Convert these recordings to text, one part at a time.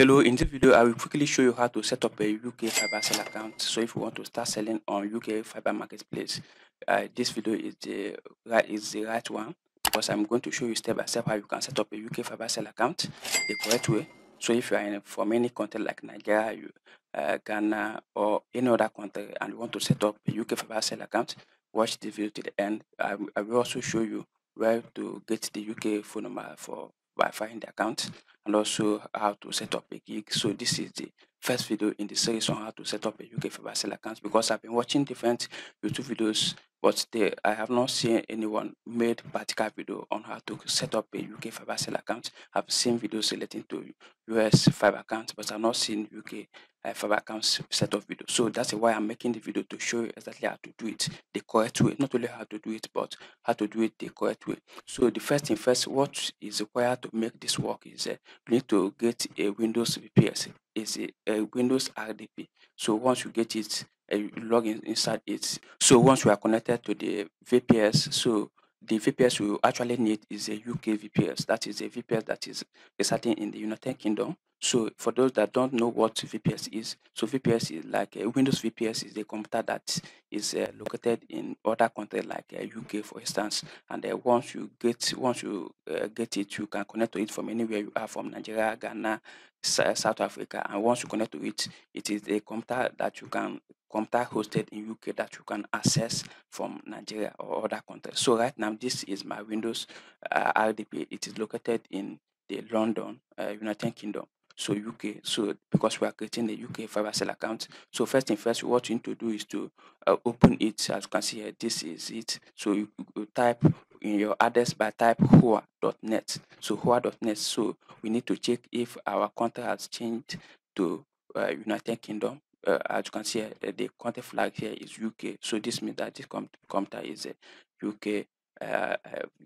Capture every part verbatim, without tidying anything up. Hello, in this video I will quickly show you how to set up a U K Fiverr sell account. So if you want to start selling on U K Fiverr marketplace, uh, this video is the right is the right one, because I'm going to show you step by step how you can set up a U K Fiverr sell account the correct way. So if you are in from any country like Nigeria, you, uh, Ghana or any other country and you want to set up a U K Fiverr sell account, watch this video to the end. I, I will also show you where to get the U K phone number for by finding the account, and also how to set up a gig. So this is the first video in the series on how to set up a U K Fiverr sell account, because I've been watching different YouTube videos, but they, I have not seen anyone made particular video on how to set up a U K Fiverr sell account. I've seen videos relating to U S Fiverr accounts, but I've not seen U K uh, Fiverr accounts set up video. So that's why I'm making the video, to show you exactly how to do it the correct way. Not only how to do it, but how to do it the correct way. So the first thing first, what is required to make this work is uh, you need to get a Windows V P S. Is a, a Windows R D P. So once you get it, uh, you log in inside it. So once you are connected to the V P S, so the V P S you actually need is a U K V P S. That is a V P S that is starting in the United Kingdom. So for those that don't know what V P S is, so V P S is like a Windows V P S is a computer that is uh, located in other countries like uh, U K, for instance. And uh, once you get once you uh, get it, you can connect to it from anywhere you are, from Nigeria, Ghana, South Africa. And once you connect to it, it is a computer that you can computer hosted in U K that you can access from Nigeria or other countries. So right now, this is my Windows uh, R D P. It is located in the London, uh, United Kingdom. So U K, so because we are creating the U K Fiverr sell account, so first thing first, what you need to do is to uh, open it. As you can see here, this is it. So you, you type in your address by type hoa dot net. So hoa dot net. So we need to check if our country has changed to uh, United Kingdom. Uh, as you can see, uh, the country flag here is U K. So this means that this com computer is a U K uh, uh,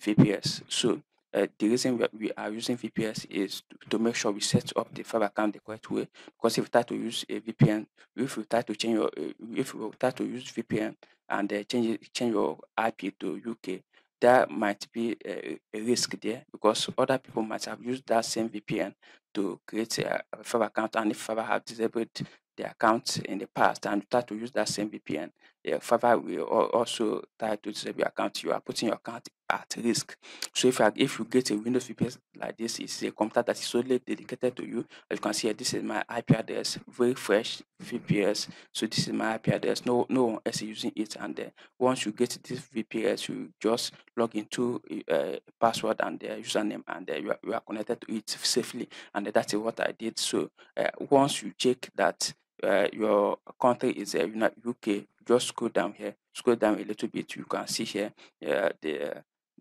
V P S. So Uh, the reason we are, we are using V P S is to, to make sure we set up the Fiverr account the correct way. Because if you try to use a V P N, if you try to change your, uh, if you try to use V P N and uh, change change your I P to U K, there might be a, a risk there, because other people might have used that same V P N to create a, a Fiverr account, and if Fiverr have disabled the account in the past and try to use that same V P N, yeah, Fiverr will also try to disable your account. You are putting your account at risk. So if, if you get a Windows V P S like this, it's a computer that is solely dedicated to you. As you can see, this is my I P address, very fresh V P S. So this is my I P address. No, no one else is using it. And uh, once you get this V P S, you just log into uh, password and uh, username, and uh, you, are, you are connected to it safely. And uh, that's what I did. So uh, once you check that Uh, your country is uh, U K, just scroll down here, scroll down a little bit. You can see here uh, the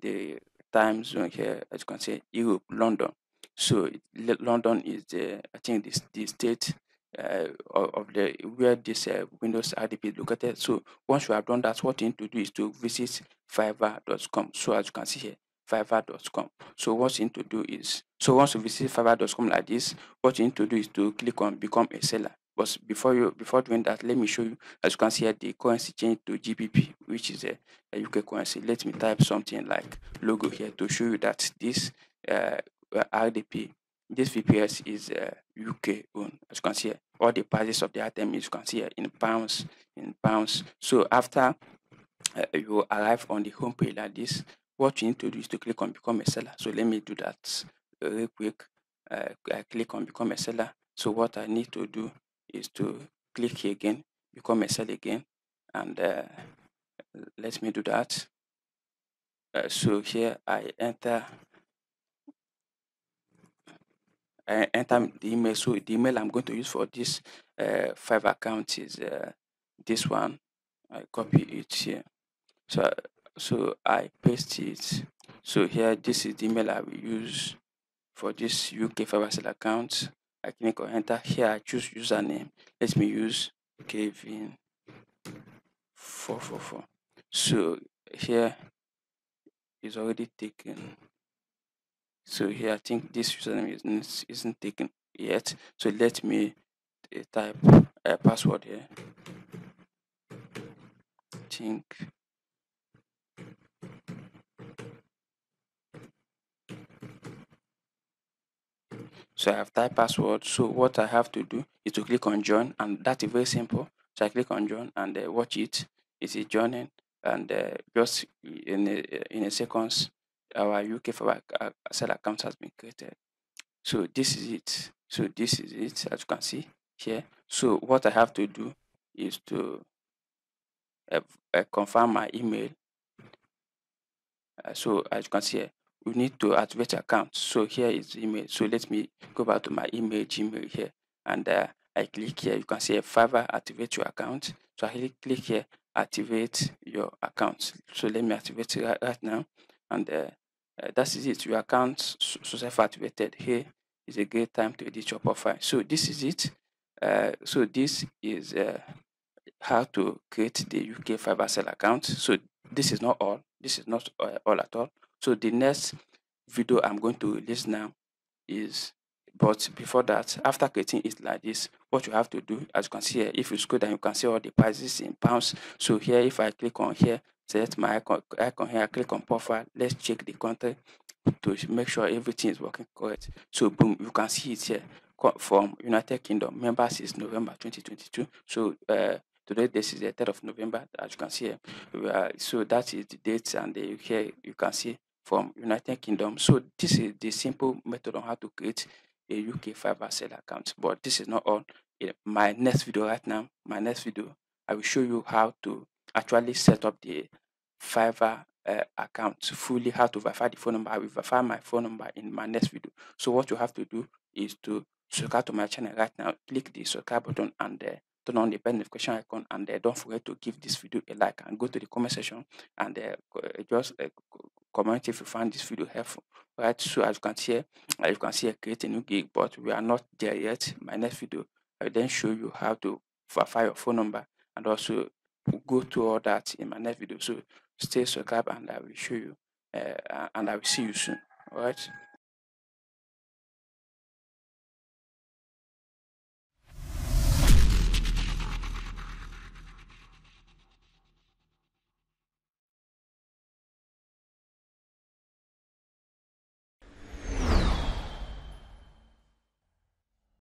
the time zone here. As you can see, Europe, London. So it, London is the, I think this the state uh, of the where this uh, Windows R D P is located. So once you have done that, what you need to do is to visit fiverr dot com. So as you can see here, fiverr dot com. So what you need to do is, so once you visit fiverr dot com like this, what you need to do is to click on become a seller. But before you before doing that, let me show you. As you can see here, the currency changed to G B P, which is a, a U K currency. Let me type something like logo here to show you that this uh, R D P, this V P S is uh, U K owned. As you can see here, all the prices of the item is, you can see here, in pounds, in pounds. So after uh, you arrive on the home page like this, what you need to do is to click on become a seller. So let me do that real quick. Uh, I click on become a seller. So what I need to do is to click here again, become a seller again, and uh, let me do that. Uh, so here I enter I enter the email. So the email I'm going to use for this uh, Fiverr account is uh, this one. I copy it here, so so I paste it. So here, this is the email I will use for this U K Fiverr sell account. I click on enter here. I choose username. Let me use Kevin four four four. So here is already taken. So here I think this username isn't isn't taken yet. So let me uh, type a uh, password here. I think So I have typed password. So what I have to do is to click on join, and that is very simple. So I click on join and uh, watch it. It's joining, and uh, just in a, in a seconds, our U K for our cell account has been created. So this is it. So this is it, as you can see here. So what I have to do is to uh, uh, confirm my email. Uh, so as you can see here, we need to activate account. So here is email. So let me go back to my email Gmail here, and uh, I click here. You can see Fiverr activate your account. So I click here, activate your account. So let me activate it right, right now, and uh, uh, that is it. Your account successfully activated. Here is a great time to edit your profile. So this is it. Uh, so this is uh, how to create the U K Fiverr sell account. So this is not all. This is not uh, all at all. So the next video I'm going to release now is, but before that, after creating it like this, what you have to do, as you can see here, if you scroll down, you can see all the prices in pounds. So here, if I click on here, select my icon, icon here, I click on profile, let's check the country to make sure everything is working correct. So boom, you can see it here, from United Kingdom, members is November twenty twenty-two. So uh, today, this is the third of November, as you can see here. Uh, so that is the date, and the, here you can see from United Kingdom. So this is the simple method on how to create a U K Fiverr sell account. But this is not all. In my next video right now, my next video, I will show you how to actually set up the Fiverr uh, account fully, how to verify the phone number. I will verify my phone number in my next video. So what you have to do is to subscribe to my channel right now. Click the subscribe button and uh, turn on the bell notification icon, and uh, don't forget to give this video a like, and go to the comment section and uh, just uh, comment if you found this video helpful. Right, so as you can see, uh, you can see create a new gig, but we are not there yet. My next video, I will then show you how to verify your phone number, and also go through all that in my next video. So stay subscribed, and I will show you, uh, and I will see you soon. All right.